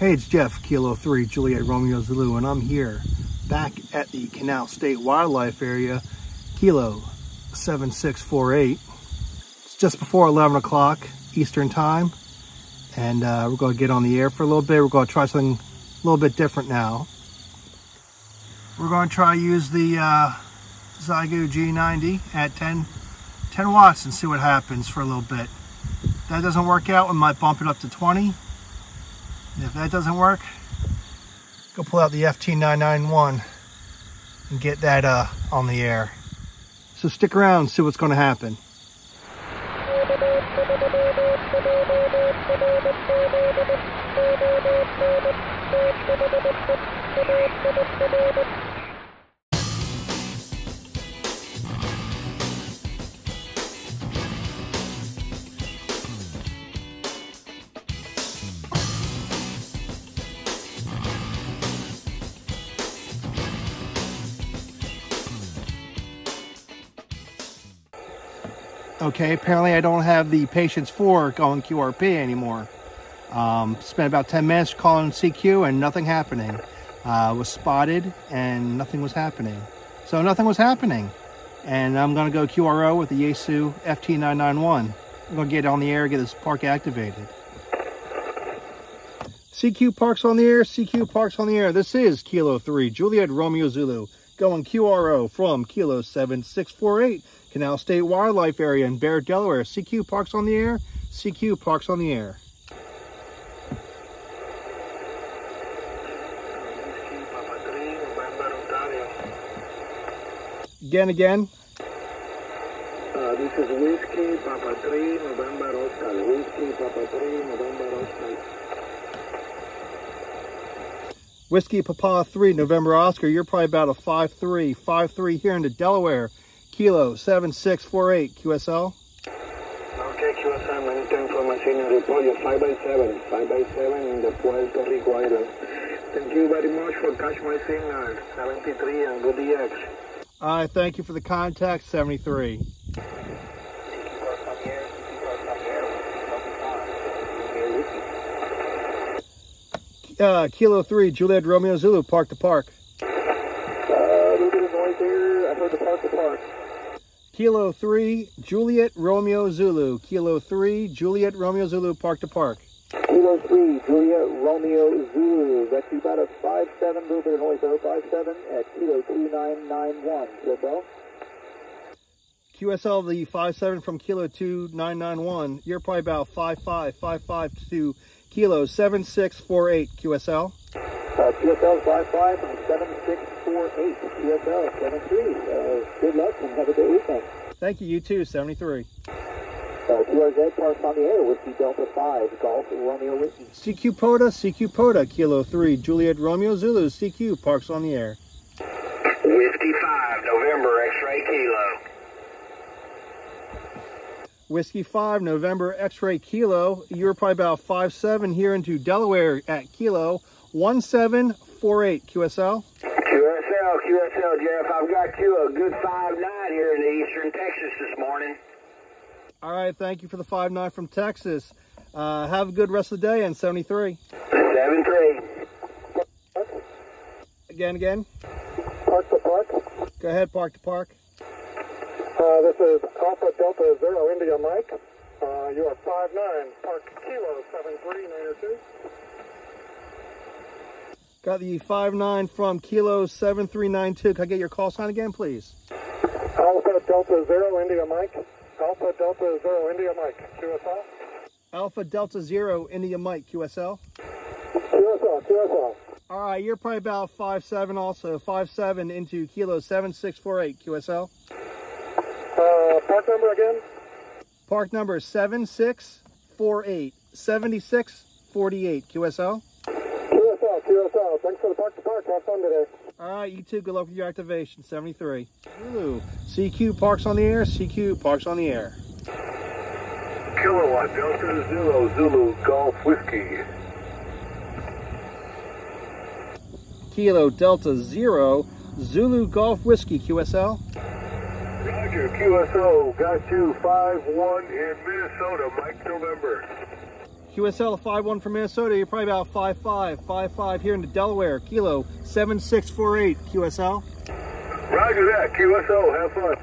Hey, it's Jeff, Kilo 3, Juliet Romeo Zulu, and I'm here back at the Canal State Wildlife Area, Kilo 7648. It's just before 11 o'clock Eastern Time, and we're going to get on the air for a little bit. We're going to try something a little bit different now. We're going to try to use the Xiegu G90 at 10 watts and see what happens for a little bit. If that doesn't work out, we might bump it up to 20. And if that doesn't work, go pull out the FT-991 and get that on the air. So stick around and see what's going to happen. Okay, apparently I don't have the patience for going QRP anymore. Spent about 10 minutes calling CQ and nothing happening. Was spotted and nothing was happening. So nothing was happening. And I'm gonna go QRO with the Yaesu FT-991. I'm gonna get on the air, get this park activated. CQ Parks on the Air, CQ Parks on the Air. This is Kilo 3, Juliet Romeo Zulu, going QRO from Kilo 7648. Canal State Wildlife Area in Barrett, Delaware. CQ Parks on the Air, CQ Parks on the Air. Again. This is Whiskey Papa 3, November Oscar. Whiskey Papa 3, November Oscar. Whiskey Papa 3, November Oscar. You're probably about a 5-3 here into Delaware. Kilo 7648 QSL. Okay, QSL, maintain for machine report. You're 5 by 7 in the Puerto Rico Island. Thank you very much for catch my signal, 73 and go DX. I thank you for the contact, 73. Kilo 3, Juliet Romeo Zulu, park to park. Kilo 3, Juliet Romeo Zulu. Kilo 3, Juliet Romeo Zulu, park to park. Kilo 3, Juliet Romeo Zulu. That's about a 5-7, Bluebird Noise 057 at Kilo 2991. QSL? QSL, the 5-7 from Kilo 2991. You're probably about 5-5 to Kilo 7648. QSL? QSL 5-5 and 7648. QSL 73. Good luck and have a good weekend. Thank you. You too. 73. QRZ Parks on the Air. Whiskey Delta 5. Golf Romeo Whiskey. CQ POTA, Kilo 3. Juliet Romeo Zulu. CQ Parks on the Air. Whiskey 5, November X-ray Kilo. Whiskey 5, November X-ray Kilo. You're probably about 5-7 here into Delaware at Kilo 1748. QSL? QSL, Jeff. I've got you a good 5-9 here in eastern Texas this morning. All right, thank you for the 5-9 from Texas. Have a good rest of the day, and 73. 73. Again. Park to park. Go ahead, park to park. This is Alpha Delta Zero India Mike. You are 5-9, park Kilo 73902. Got the 5-9 from Kilo 7392. Can I get your call sign again, please? Alpha Delta Zero India Mike. Alpha Delta Zero India Mike. QSL. Alpha Delta Zero India Mike. QSL. QSL. All right, you're probably about 5-7 also. 5-7 into Kilo 7648. QSL. Park number again. Park number 7648. 7648. QSL. QSL. Thanks for the park to park. Have fun today. All right, you too. Good luck with your activation. 73. Ooh. CQ Parks on the Air. CQ Parks on the Air. Kilo Delta Zero Zulu Golf Whiskey. Kilo Delta Zero Zulu Golf Whiskey. QSL. Roger. QSO. Got you 5-1 in Minnesota. Mike November. QSL 51 from Minnesota, you're probably about 55 here into Delaware, Kilo 7648, QSL. Roger that, QSO, have fun.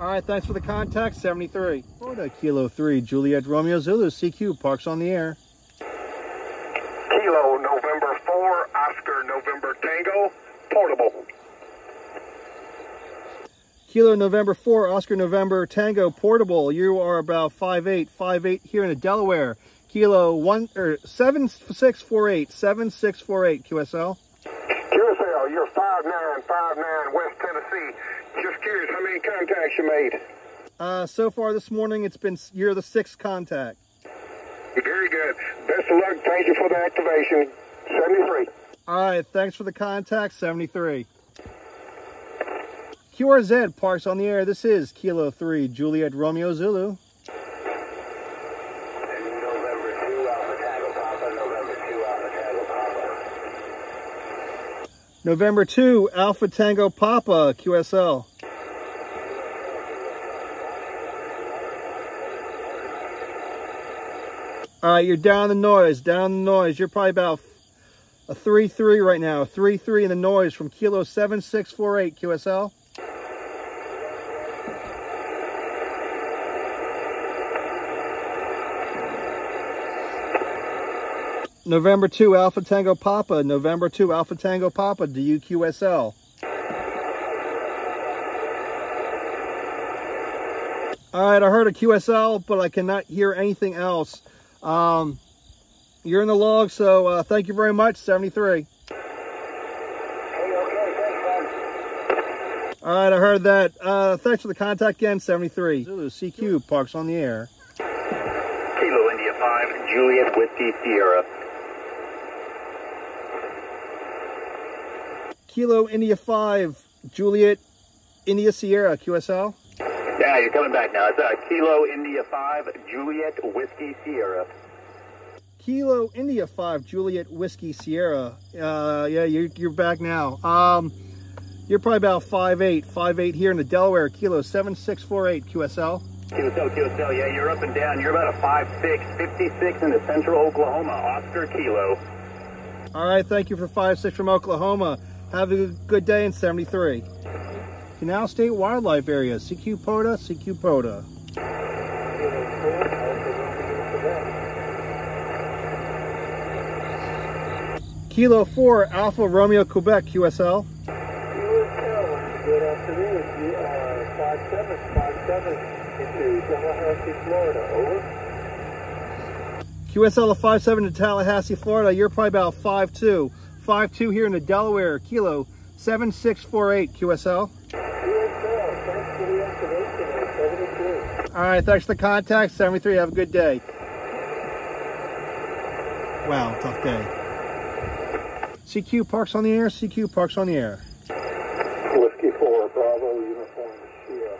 All right, thanks for the contact, 73. POTA, Kilo 3, Juliet Romeo Zulu, CQ, Parks on the Air. Kilo November 4, Oscar November Tango, portable. Kilo November 4, Oscar November Tango, portable. You are about 58 here in Delaware. Kilo 7648 QSL. QSL, you're 5959 West Tennessee. Just curious, how many contacts you made? So far this morning, it's been you're the 6th contact. Very good. Best of luck. Thank you for the activation. 73. All right, thanks for the contact. 73. QRZ, Parks on the Air. This is Kilo 3, Juliet Romeo Zulu. November 2, Alpha Tango Papa, QSL. All right, you're down the noise, You're probably about a 3-3 right now, 3-3 in the noise from Kilo 7648, QSL. November 2, Alpha Tango Papa. November 2, Alpha Tango Papa, DUQSL. All right, I heard a QSL, but I cannot hear anything else. You're in the log, so thank you very much, 73. Hey, okay, thanks, man. All right, I heard that. Thanks for the contact again, 73. Zulu, CQ, Parks on the Air. Kilo India 5, Juliet Whiskey Sierra. Kilo India 5, Juliet India Sierra, QSL. Yeah, you're coming back now. It's Kilo India 5, Juliet Whiskey Sierra. Kilo India 5, Juliet Whiskey Sierra. Yeah, you're back now. You're probably about 5'8 here in the Delaware, Kilo 7648, QSL. QSL, yeah, you're up and down. You're about a 5'6, 56 in the central Oklahoma, Oscar Kilo. All right, thank you for 5'6 from Oklahoma. Have a good day in 73. Canal State Wildlife Area, CQ POTA, CQ POTA. Kilo 4, Alpha Romeo Quebec, QSL. QSL, good afternoon. You are 57 into Tallahassee, Florida, over. QSL of 57 to Tallahassee, Florida. You're probably about 5'2. 5'2 here in the Delaware, Kilo 7648 QSL. QSL, thanks for the activation at 73. All right, thanks for the contact, 73. Have a good day. Wow, tough day. CQ Parks on the Air, CQ Parks on the Air. Whiskey 4, Bravo Uniform Sierra.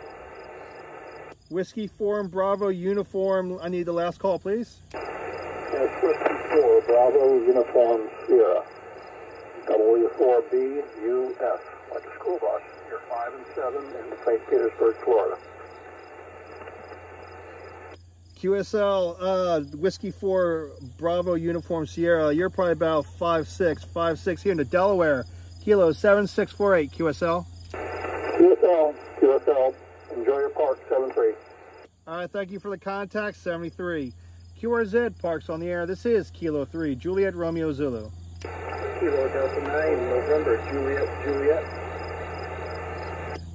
Whiskey 4 and Bravo Uniform. I need the last call, please. Yes, Whiskey 4, Bravo Uniform Sierra. W4BUS, like a school bus. You're 5 and 7 in St. Petersburg, Florida. QSL, Whiskey 4, Bravo Uniform Sierra. You're probably about 5'6 here into Delaware. Kilo 7648, QSL. QSL, enjoy your park, 73. All right, thank you for the contact, 73. QRZ, Parks on the Air. This is Kilo 3, Juliet Romeo Zulu. Kilo Delta 9, November, Juliet, Juliet.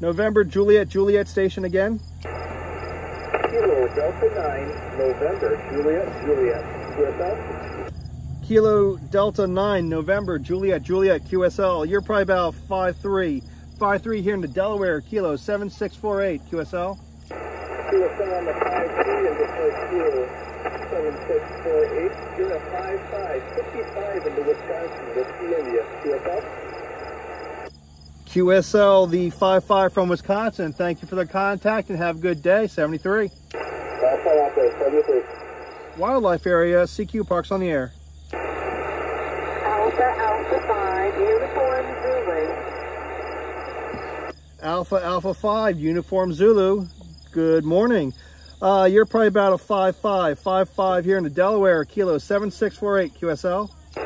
November, Juliet, Juliet, station again. Kilo Delta 9, November, Juliet, Juliet, QSL. Kilo Delta 9, November, Juliet, Juliet, QSL. You're probably about 5'3. 5'3 here in the Delaware, Kilo 7648, QSL. QSL on the 5'3 in the first Kilo. 7648, you're a 55 in the Wisconsin, Whiskey India, QSL. QSL, the 55 from Wisconsin. Thank you for the contact and have a good day, 73. That's all out there, 73. Wildlife Area, CQ Parks on the Air. Alpha, Alpha 5, Uniform Zulu. Alpha, Alpha 5, Uniform Zulu. Good morning. You're probably about a 5.5 here in the Delaware, Kilo 7648 QSL. QSL 5.5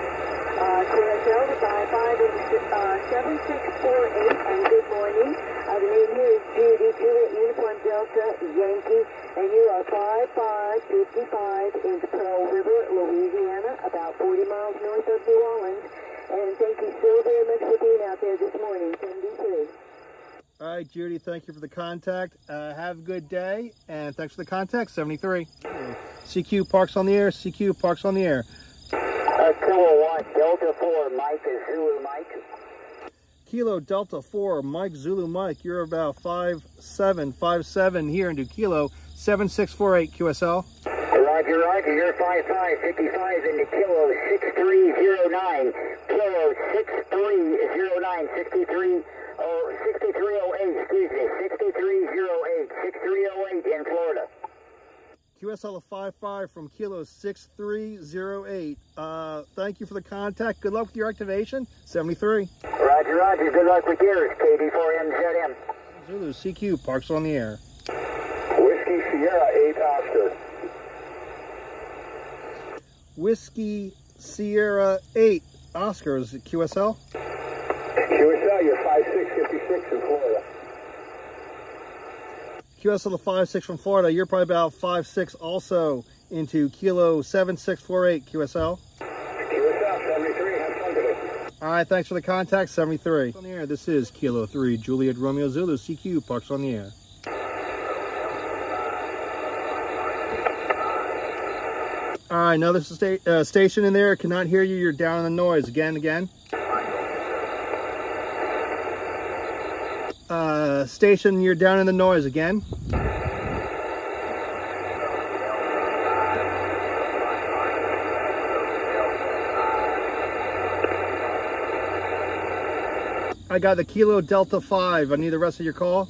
is 7648, and good morning. The name here is Judy, Juliet Uniform Delta Yankee, and you are 5555 in the Pearl River, Louisiana, about 40 miles north of New Orleans. And thank you so very much for being out there this morning, 73. All right, Judy, thank you for the contact. Have a good day, and thanks for the contact, 73. CQ Parks on the Air, CQ Parks on the Air. Kilo 1, Delta 4, Mike, Zulu Mike. Kilo Delta 4, Mike, Zulu Mike, you're about 5757 here into Kilo 7648 QSL. Roger, roger, you're 5555 into Kilo 6309, Kilo 6309, 63. Oh, 6308, excuse me, 6308, 6308 in Florida. QSL 55 from Kilo 6308. Thank you for the contact. Good luck with your activation, 73. Roger, roger. Good luck with yours, KD4MZM. Zulu, CQ, Parks on the Air. Whiskey Sierra 8 Oscar. Whiskey Sierra 8 Oscar, is it QSL? QSL, you're 5656 in Florida. QSL 56 from Florida, you're probably about 56 also into Kilo 7648 QSL. QSL 73, have fun today. All right, thanks for the contact, 73. On the air, this is Kilo 3 Juliet Romeo Zulu CQ Parks on the Air. All right, another station in there, cannot hear you. You're down in the noise again. Station, you're down in the noise again. I got the Kilo Delta 5. I need the rest of your call.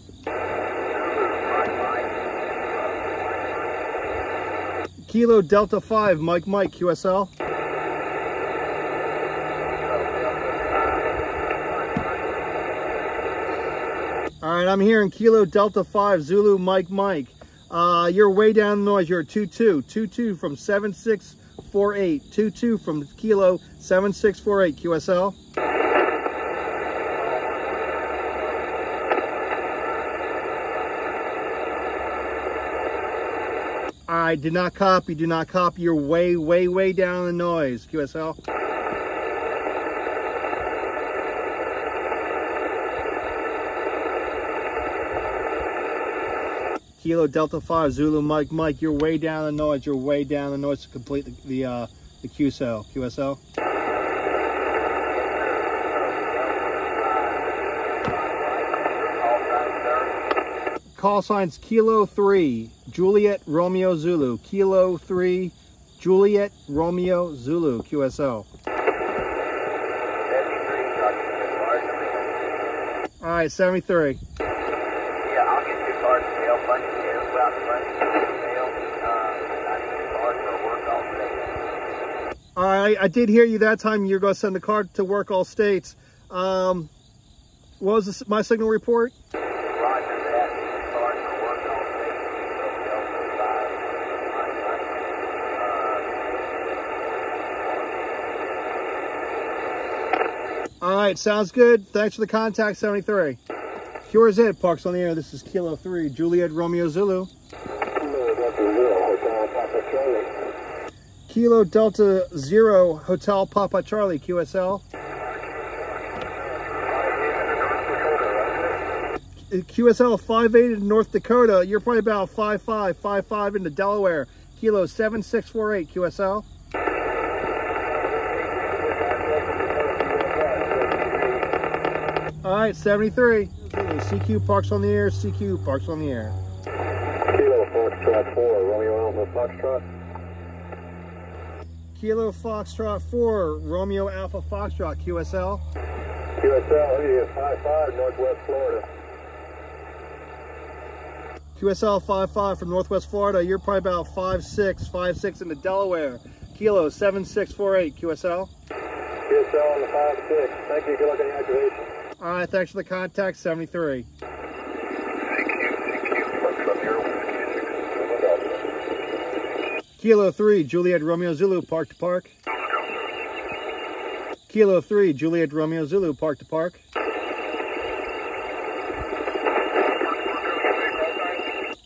Kilo Delta 5, Mike, QSL. All right, I'm here in Kilo Delta 5, Zulu, Mike. You're way down in the noise. You're 22 from 7648, 22 from Kilo 7648, QSL. All right, do not copy. You're way down in the noise, QSL. Kilo Delta 5, Zulu, Mike, you're way down the noise. To complete the QSL. Call signs Kilo 3, Juliet Romeo Zulu. Kilo 3, Juliet Romeo Zulu, QSL. All right, 73. All right, I did hear you that time. You're going to send the card to work all states. What was this, my signal report? Roger that. Card to work all states. All right, sounds good. Thanks for the contact, 73. QRZ, Parks on the Air. This is Kilo 3, Juliet Romeo Zulu. Kilo Delta 0, Hotel Papa Charlie, QSL. QSL 58 in North Dakota. You're probably about 5555 into Delaware. Kilo 7648, QSL. All right, 73. CQ Parks on the Air, CQ Parks on the Air. Kilo Foxtrot 4, Romeo Alpha Foxtrot. Kilo Foxtrot 4, Romeo Alpha Foxtrot, QSL. QSL 55 Northwest Florida. QSL 55 from Northwest Florida. You're probably about 56 into Delaware. Kilo 7648, QSL. QSL on the 56. Thank you. Good luck on the activation. All right. Thanks for the contact. 73. Thank you. Thank you. Kilo 3, Juliet Romeo Zulu, park to park. Kilo 3, Juliet Romeo Zulu, park to park.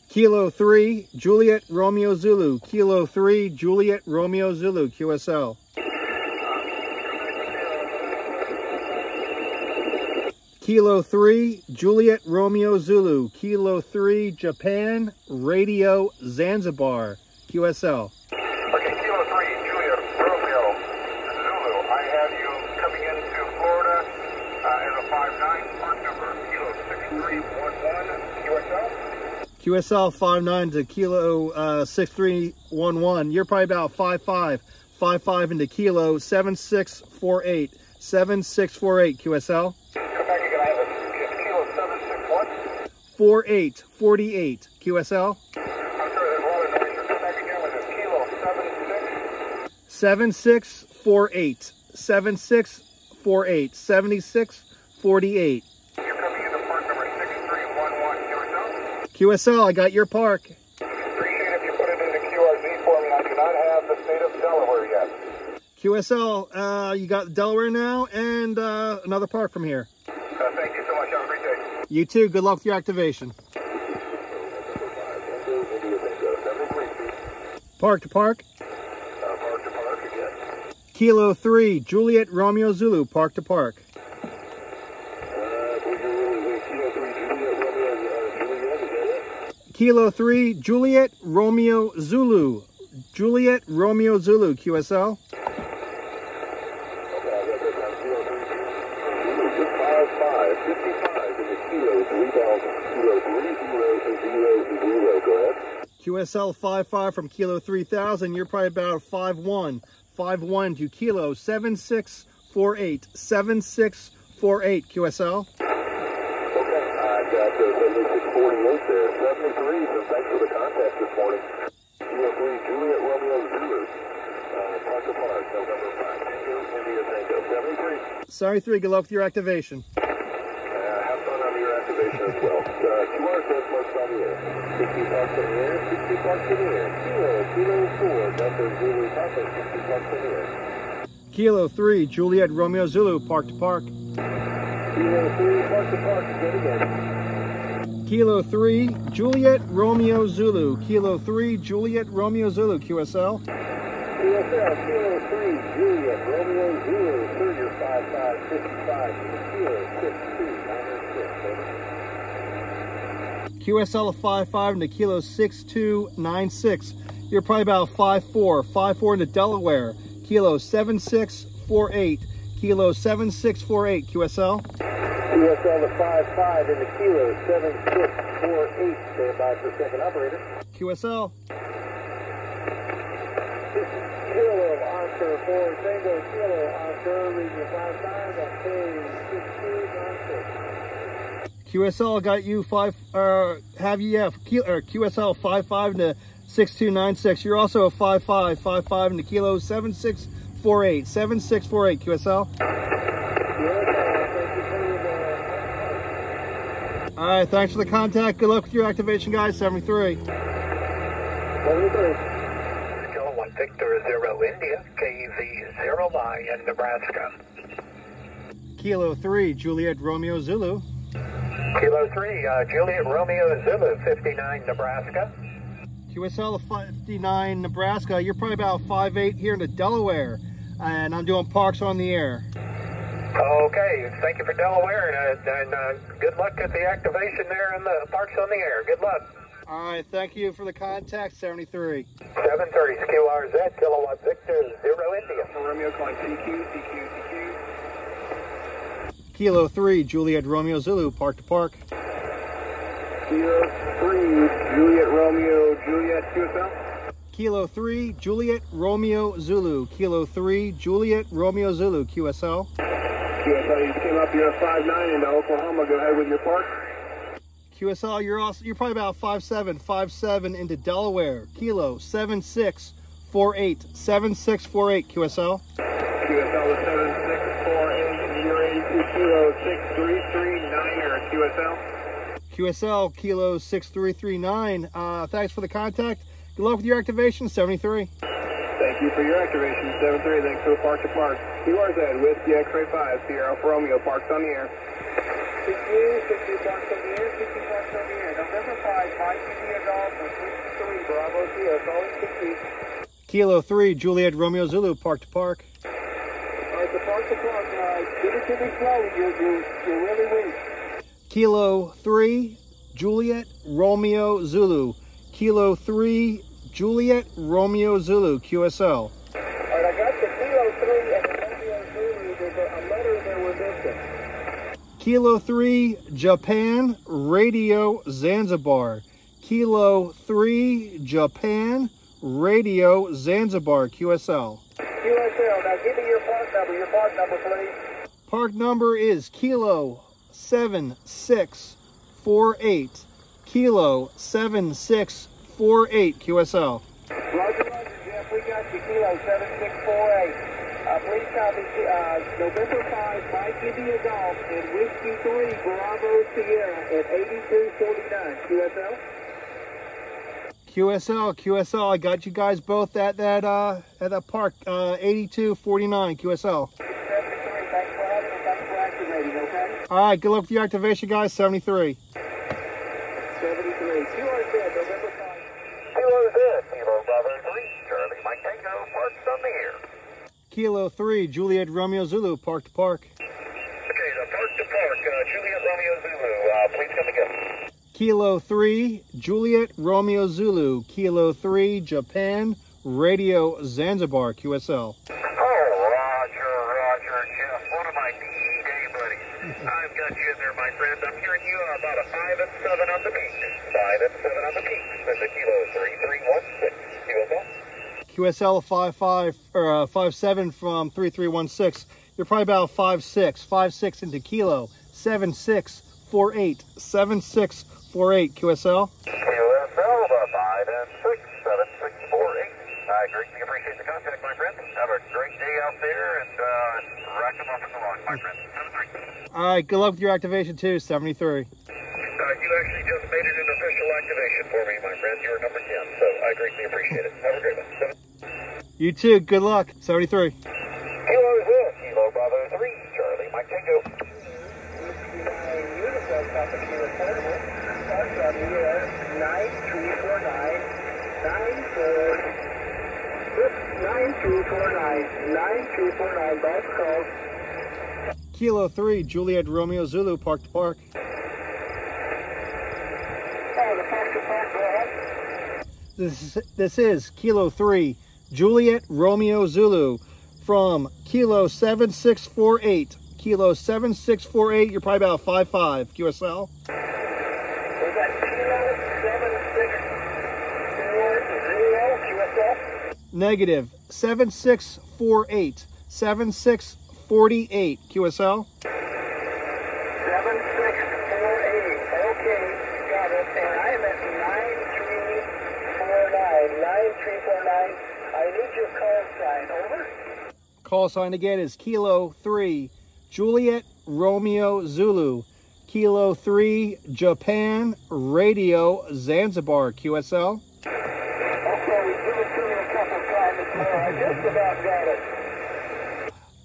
Kilo 3, Juliet Romeo Zulu, Kilo 3, Juliet Romeo Zulu, QSL. Kilo 3, Juliet Romeo Zulu, Kilo 3, Japan, Radio Zanzibar, QSL. Okay, Kilo 3, Juliet Romeo Zulu, I have you coming into Florida as a 5-9, part number Kilo 6311, QSL. QSL 59 to Kilo 6311. You're probably about 5-5 into Kilo 7648. 7648 QSL. Come back again. I have a Kilo 761. 48 QSL. I'm sorry, there's a lot of noise. Come back again with a Kilo 76. 7648. 7648. 7648. QSL, I got your park. Appreciate if you put it into QRZ for me. I do not have the state of Delaware yet. QSL, you got Delaware now and another park from here. Thank you so much. Have a great day. You too. Good luck with your activation. Park to park. Park to park again. Kilo 3, Juliet Romeo Zulu, park to park. Kilo 3, Juliet Romeo Zulu. Juliet Romeo Zulu, QSL. QSL 55 from Kilo 3000. You're probably about 5-1. 5-1 to Kilo 7648. 7648, QSL. Sorry, 3, good luck with your activation. Have fun on your activation as well. QRZ Parks on the Air. 60 Parks on the Air, 60 Parks on the Air. Kilo 4, number Zulu, Papa, 60 Parks on the Air. Kilo 3, Juliet Romeo Zulu, park to park. Kilo 3, park to park, again again. Kilo 3, Juliet Romeo Zulu. Kilo 3, Juliet Romeo Zulu, QSL. QSL, Kilo 3, Juliet Romeo Zulu, 3555, Kilo 6296. QSL 55 into Kilo 6296. You're probably about 5-4 into Delaware. Kilo 7648. Kilo 7648, QSL. QSL to 55 into Kilo 7648. Stand by for second operator. QSL. Kilo Oscar 4 Tango Kilo Oscar region 55 at K-6296. QSL got you QSL 55 to 6296. You're also a 5-5 into Kilo 7648. 7648 QSL. Yes, all right, thanks for the contact. Good luck with your activation, guys. 73. Victor 0 India, KV 0 I in Nebraska. Kilo 3, Juliet Romeo Zulu. Kilo 3, Juliet Romeo Zulu, 59 Nebraska. QSL 59 Nebraska, you're probably about 5-8 here in Delaware, and I'm doing Parks on the Air. Okay, thank you for Delaware, and good luck at the activation there in the Parks on the Air. Good luck. All right, thank you for the contact, 73. 730, QRZ, Kilowatt Victor, 0 India. Romeo calling CQ, CQ, CQ. Kilo 3, Juliet Romeo Zulu, park to park. Kilo 3, Juliet Romeo, Juliet, QSL. Kilo 3, Juliet Romeo Zulu. Kilo 3, Juliet Romeo Zulu, QSL. QSL, you came up, you're a 5-9 into Oklahoma. Go ahead with your park. QSL, you're probably about 5-7 into Delaware. Kilo 7648. 7648 QSL. QSL 7648. You're 82 Kilo 6339 QSL. QSL Kilo 6339. Thanks for the contact. Good luck with your activation, 73. Thank you for your activation, 73. Thanks for the park to Park. QRZ with the X-ray 5, Sierra Alpha Romeo, Parks on the Air. 62, Parks on the Air, 60 Parks on the Air. November 5, 5 Golf, 63, Bravo, Sierra, solid 60. Kilo 3, Juliet Romeo Zulu, Park to Park. All right, the Park to Park, give it to me slowly, you're really weak. Kilo 3, Juliet Romeo Zulu. Kilo 3, Juliet Romeo Zulu, QSL. All right, I got the Kilo 3 and the Romeo Zulu. There's a letter there with this. Kilo 3, Japan, Radio Zanzibar. Kilo 3, Japan, Radio Zanzibar, QSL. QSL, now give me your part number, please. Part number is Kilo 7648. Kilo 7648 QSL. Roger, Jeff, we got you. Kilo 7648. Please copy November 5, Mike India Golf and Whiskey 3 Bravo Sierra at 8249 QSL. QSL. I got you guys both at that park 8249 QSL. 73. Thanks for having us. Thanks for activating. Okay. All right. Good luck with your activation, guys. 73. Kilo 3, Juliet Romeo Zulu, Park to Park. Okay, the Park to Park, Juliet Romeo Zulu, please come again. Kilo 3, Juliet Romeo Zulu, Kilo 3, Japan, Radio Zanzibar, QSL. Oh, Roger, Jeff, one of my DEA buddies. I've got you in there, my friend. I'm hearing you are about a 5 and 7 on the beach. 5 and 7 on the beach, with the Kilo 3316, QSL. QSL 55 or 57 from 3316. You're probably about 56 into Kilo 7648 QSL. QSL about 5 and 6 7648. I greatly appreciate the contact, my friend. Have a great day out there and rack them up in the lawn, my friend. 73. All right, good luck with your activation too, 73. You actually just made it an official activation for me, my friend. You're number 10, so I greatly appreciate it. Have a great one. You too. Good luck. 73. Kilo Z, Kilo Bravo 3, Charlie Mike Tango. Kilo 3, Juliet Romeo Zulu, Park to Park. Oh, the Park to Park, go ahead. This is Kilo 3. Juliet Romeo Zulu from Kilo 7648. Kilo 7648, you're probably about 5'5", QSL. Was that Kilo 7640, QSL? Negative, 7648. 7648, QSL. 7648, okay, you got it. And I am at 9349, 9349. I need your call sign, over. Call sign again is Kilo 3, Juliet Romeo Zulu. Kilo 3, Japan Radio Zanzibar, QSL. Okay, give it to me a couple times more. I just about got it.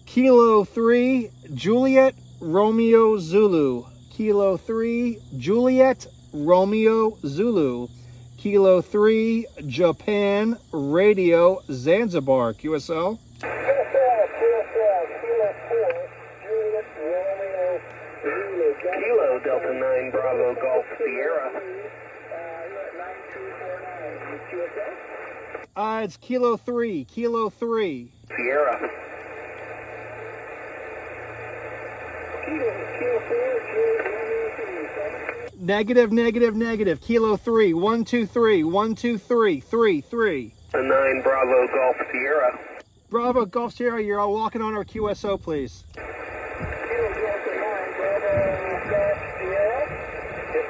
Kilo 3, Juliet Romeo Zulu. Kilo 3, Juliet Romeo Zulu. Kilo 3, Japan, Radio, Zanzibar, QSL. QSL, Kilo 4, Juliet, Romeo, Zulu. Kilo Delta 9, Bravo, Golf, Sierra. You're at 9249, QSL? It's Kilo 3, Kilo 3. Sierra. Kilo 4, Juliet, Negative. Kilo 3, 123, 123, 3. The 9 Bravo Golf Sierra. Bravo Golf Sierra, you're all walking on our QSO, please. Kilo Delta 9 Bravo Golf Sierra. It's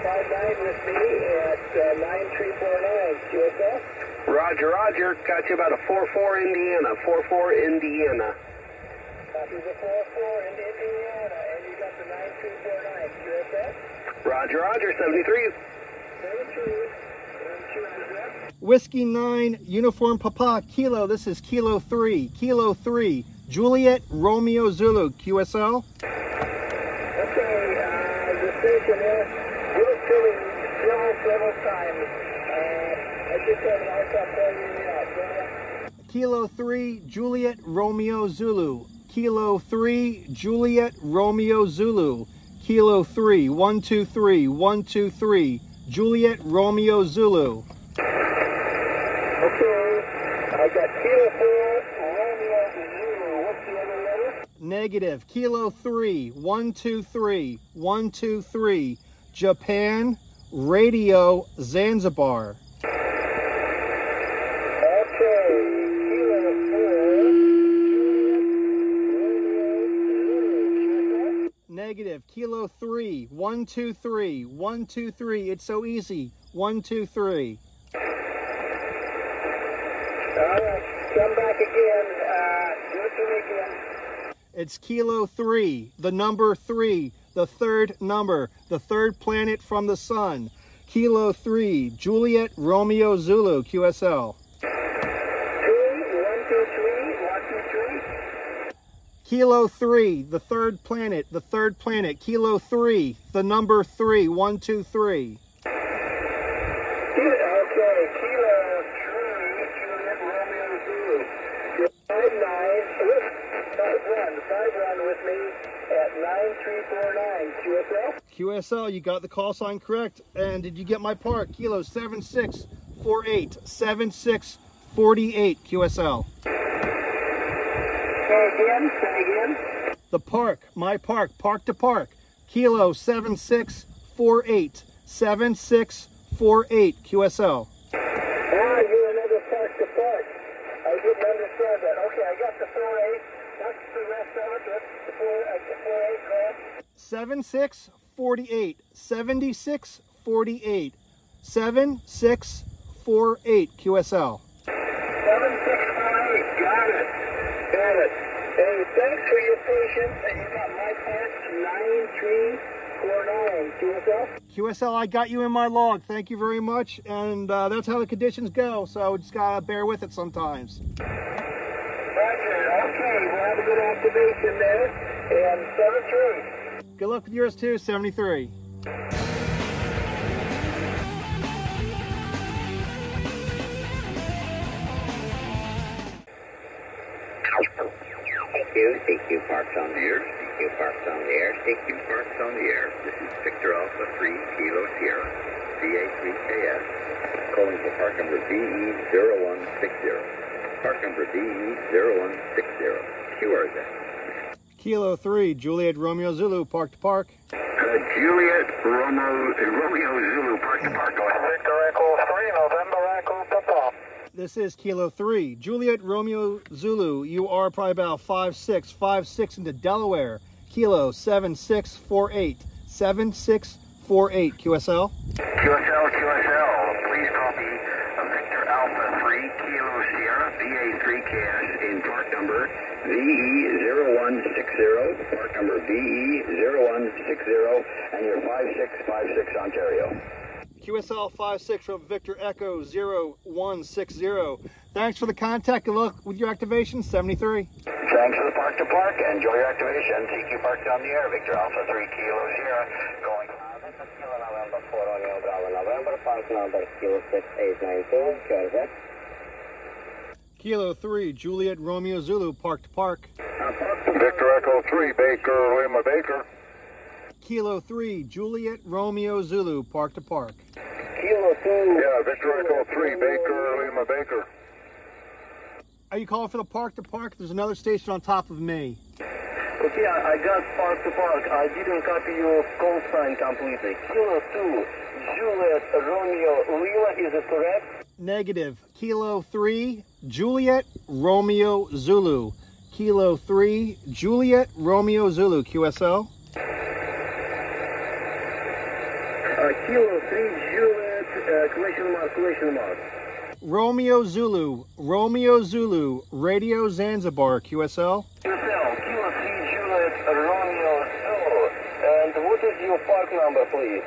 59 with me at 9349 QSO. Roger. Got you about a 44 Indiana. 44 Indiana. Copy the 44 into Indiana, and you got the 9349 QSO. Roger, 73. 73. Whiskey 9, Uniform Papa, Kilo. This is Kilo 3. Kilo 3, Juliet Romeo Zulu, QSL. Okay, the station is, you were killing several times. I just have an outside failure out. Kilo 3, Juliet Romeo Zulu. Kilo 3, Juliet Romeo Zulu. Kilo 3, 123, 123, Juliet Romeo Zulu. Okay, I got Kilo 4, Romeo Zulu. What's the other letter? Negative. Kilo 3, 123, 123, Japan, Radio, Zanzibar. Negative. Kilo 3, 123, 123. It's so easy. 123. All right. Come back again. Do it to me again. It's Kilo 3, the number 3, the third number, the third planet from the sun. Kilo 3, Juliet Romeo Zulu, QSL. 3, 1, 2, 3, 1, 2, 3. Kilo 3, the third planet, the third planet. Kilo 3, the number 3, 1, 2, 3. Okay, Kilo 3, Juliet Romeo Zulu. 5-9, 5-1 with me at 9349, QSL. QSL, you got the call sign correct. And did you get my part? Kilo 7648, 7648, QSL. Say again. The park, my park, park to park. Kilo 7648, 7648, QSL. Ah, you're another park to park. I didn't understand that. Okay, I got the 48. What's the rest of it? What's the 48 call? 7648, 7648, 7648, QSL. 7648, got it. Got it. Hey, thanks for your patience, and you got my part, 9349, QSL? QSL, I got you in my log. Thank you very much, and that's how the conditions go, so just gotta bear with it sometimes. Roger, okay, we'll have a good activation there, and 73. Good luck with yours too, 73. CQ Parks on the Air, CQ Parks on the Air, CQ Parks on the Air. This is Victor Alpha 3 Kilo Sierra, CA3KS, calling for park number VE0160. Park number VE0160, QRZ. Kilo 3, Juliet Romeo Zulu, park to park. Juliet Romeo Zulu, park to park. Victor Echo 3, November Echo Papa. This is Kilo 3, Juliet Romeo Zulu. You are probably about 5-6 into Delaware. Kilo 7648, 7648, QSL. QSL, please copy Victor Alpha 3, Kilo Sierra, VA3KS in park number VE0160, park number VE0160, and you're 5656 Ontario. QSL 56 from Victor Echo 0160. Thanks for the contact. Good luck with your activation, 73. Thanks for the park to park. Enjoy your activation. TQ Park on the Air, Victor Alpha 3 Kilo Sierra. Going. This is Kilo November 4 on your Bravo November. Park number Kilo 6892. QRZ. Kilo 3, Juliet Romeo Zulu, park to park. Victor Echo 3, Baker Lima Baker. Kilo 3, Juliet Romeo Zulu, park to park. Kilo 2. Yeah, Victor Echo 3, Baker Lima Baker. Are you calling for the park to park? There's another station on top of me. Okay, I got park to park. I didn't copy your call sign completely. Kilo 2, Juliet Romeo Lima, is it correct? Negative. Kilo 3, Juliet Romeo Zulu. Kilo 3, Juliet Romeo Zulu, QSO. Kilo 3, Juliet, question mark. Romeo Zulu, Romeo Zulu, Radio Zanzibar, QSL. QSL, Kilo 3, Juliet, Romeo Zulu. And what is your park number, please?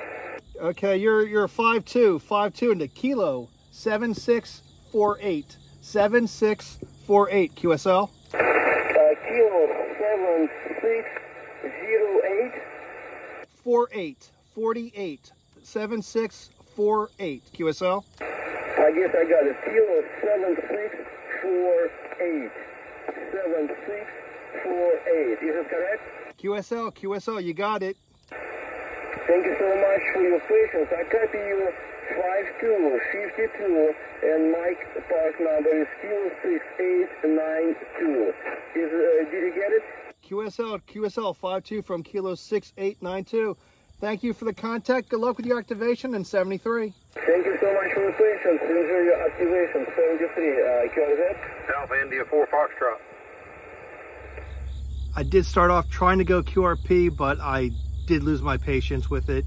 Okay, you're 5-2 into Kilo 7648. 7648, QSL. Kilo 7608. 48. 7648, QSL. I guess I got it. Kilo 7648. 7648. Is it correct? QSL, you got it. Thank you so much for your patience. I copy you 5252 and my park number is Kilo 6892. Did you get it? QSL 52 from Kilo 6892. Thank you for the contact. Good luck with your activation in 73. Thank you so much for your patience. Enjoy your activation 73. QRZ. Alpha India 4 Foxtrot. I did start off trying to go QRP, but I did lose my patience with it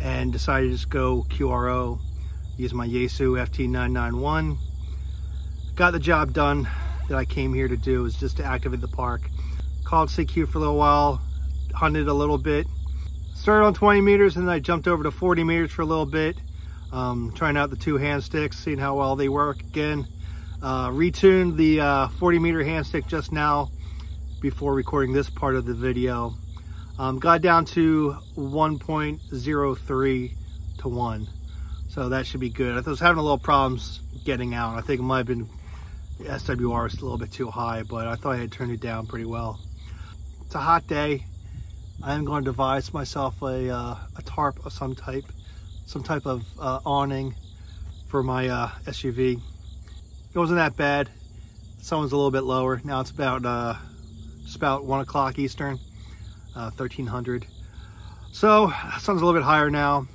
and decided to just go QRO, use my Yaesu FT-991. Got the job done that I came here to do, is just to activate the park. Called CQ for a little while, hunted a little bit. Started on 20 meters and then I jumped over to 40 meters for a little bit. Trying out the two hand sticks, seeing how well they work again. Retuned the 40 meter hand stick just now before recording this part of the video. Got down to 1.03 to 1. So that should be good. I was having a little problems getting out. I think it might have been the SWR was a little bit too high, but I thought I had turned it down pretty well. It's a hot day. I am going to devise myself a tarp of some type of awning for my SUV. It wasn't that bad. The sun was a little bit lower. Now it's about 1 o'clock Eastern. 1300. So sun's a little bit higher now.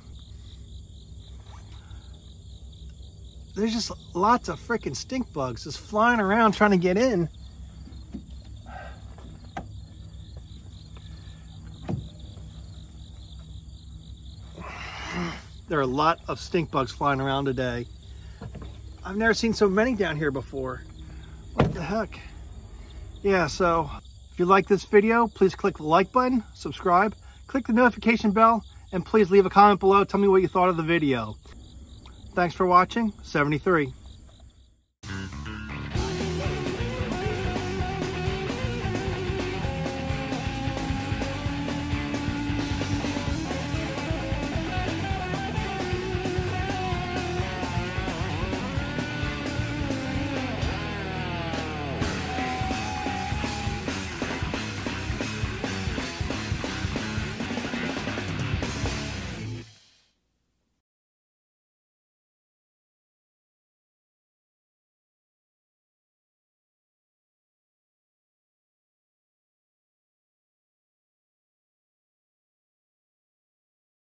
There's just lots of freaking stink bugs just flying around trying to get in. There are a lot of stink bugs flying around today. I've never seen so many down here before. What the heck? Yeah, so if you like this video, please click the like button, subscribe, click the notification bell, and please leave a comment below. Tell me what you thought of the video. Thanks for watching. 73.